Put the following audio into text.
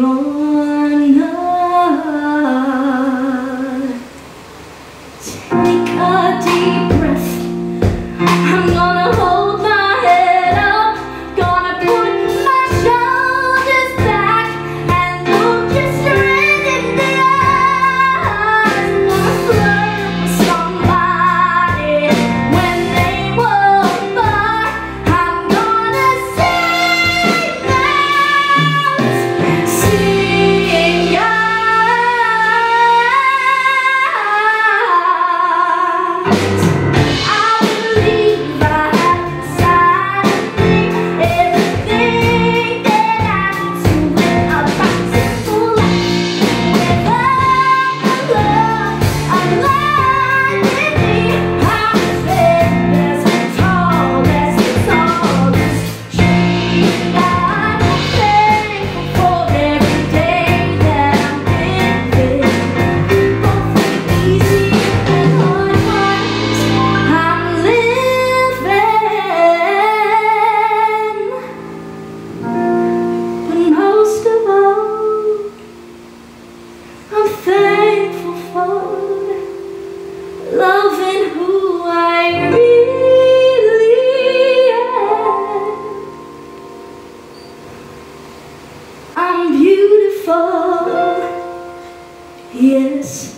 Loving who I really am. I'm beautiful, yes.